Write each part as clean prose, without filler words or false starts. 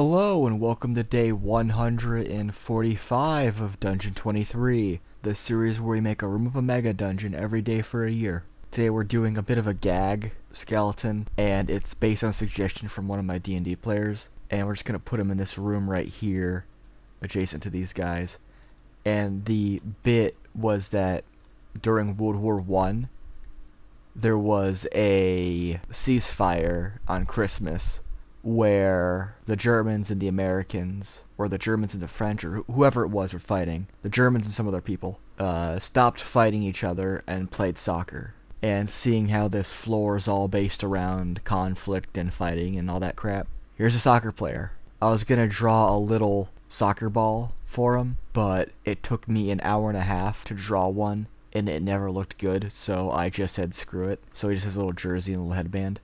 Hello and welcome to day 145 of Dungeon 23, the series where we make a room of a mega dungeon every day for a year. Today we're doing a bit of a gag skeleton, and it's based on a suggestion from one of my D&D players, and we're just going to put him in this room right here, adjacent to these guys. And the bit was that during World War One, there was a ceasefire on Christmas, where the Germans and the Americans, or the Germans and the French, or whoever it was were fighting, the Germans and some other people, stopped fighting each other and played soccer. And seeing how this floor is all based around conflict and fighting and all that crap, here's a soccer player. I was gonna draw a little soccer ball for him, but it took me an hour and a half to draw one, and it never looked good, so I just said screw it. So he just has a little jersey and a little headband,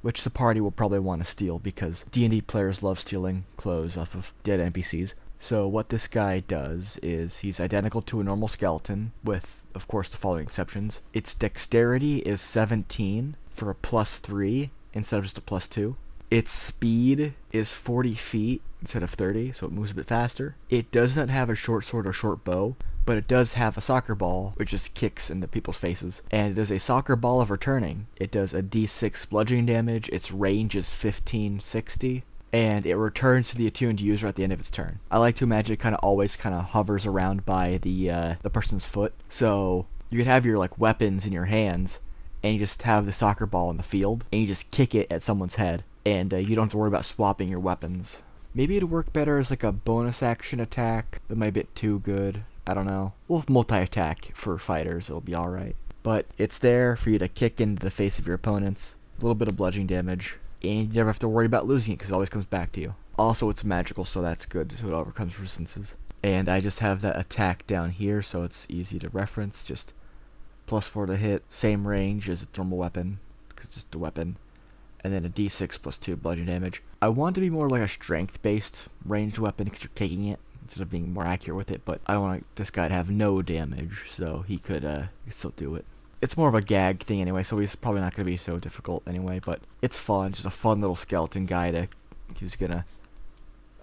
which the party will probably want to steal because D&D players love stealing clothes off of dead NPCs. So what this guy does is he's identical to a normal skeleton with, of course, the following exceptions. Its dexterity is 17 for a +3 instead of just a +2. Its speed is 40 feet instead of 30, so it moves a bit faster. It does not have a short sword or short bow, but it does have a soccer ball, which just kicks into people's faces. And it is a soccer ball of returning. It does a d6 bludgeoning damage, its range is 1560, and it returns to the attuned user at the end of its turn. I like to imagine it always hovers around by the person's foot. So you could have your weapons in your hands, and you just have the soccer ball in the field, and you just kick it at someone's head, and you don't have to worry about swapping your weapons. Maybe it'd work better as a bonus action attack. That might be a bit too good. I don't know. We'll multi-attack for fighters, it'll be alright. But it's there for you to kick into the face of your opponents. A little bit of bludgeoning damage. And you never have to worry about losing it because it always comes back to you. Also, it's magical, so that's good. So it overcomes resistances. And I just have that attack down here, so it's easy to reference. Just +4 to hit. Same range as a normal weapon, because it's just a weapon. And then a d6 +2 bludgeoning damage. I want it to be more like a strength-based ranged weapon because you're kicking it, instead of being more accurate with it, but I don't want this guy to have no damage, so he could still do it. It's more of a gag thing anyway, so he's probably not going to be so difficult anyway, but it's fun, just a fun little skeleton guy who's going to,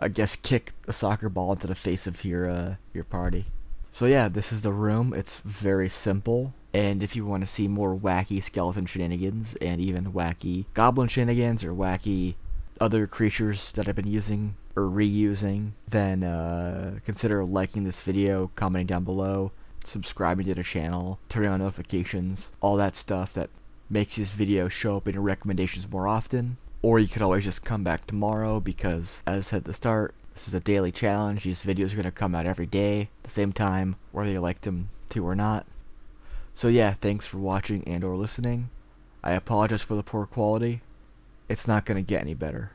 I guess, kick a soccer ball into the face of your party. So yeah, this is the room. It's very simple, and if you want to see more wacky skeleton shenanigans, and even wacky goblin shenanigans, or wacky other creatures that I've been using or reusing, then consider liking this video, commenting down below, subscribing to the channel, turning on notifications, all that stuff that makes this video show up in your recommendations more often. Or you could always just come back tomorrow because, as I said at the start, this is a daily challenge. These videos are going to come out every day at the same time, whether you liked them too or not. So yeah, thanks for watching and/or listening. I apologize for the poor quality. It's not going to get any better.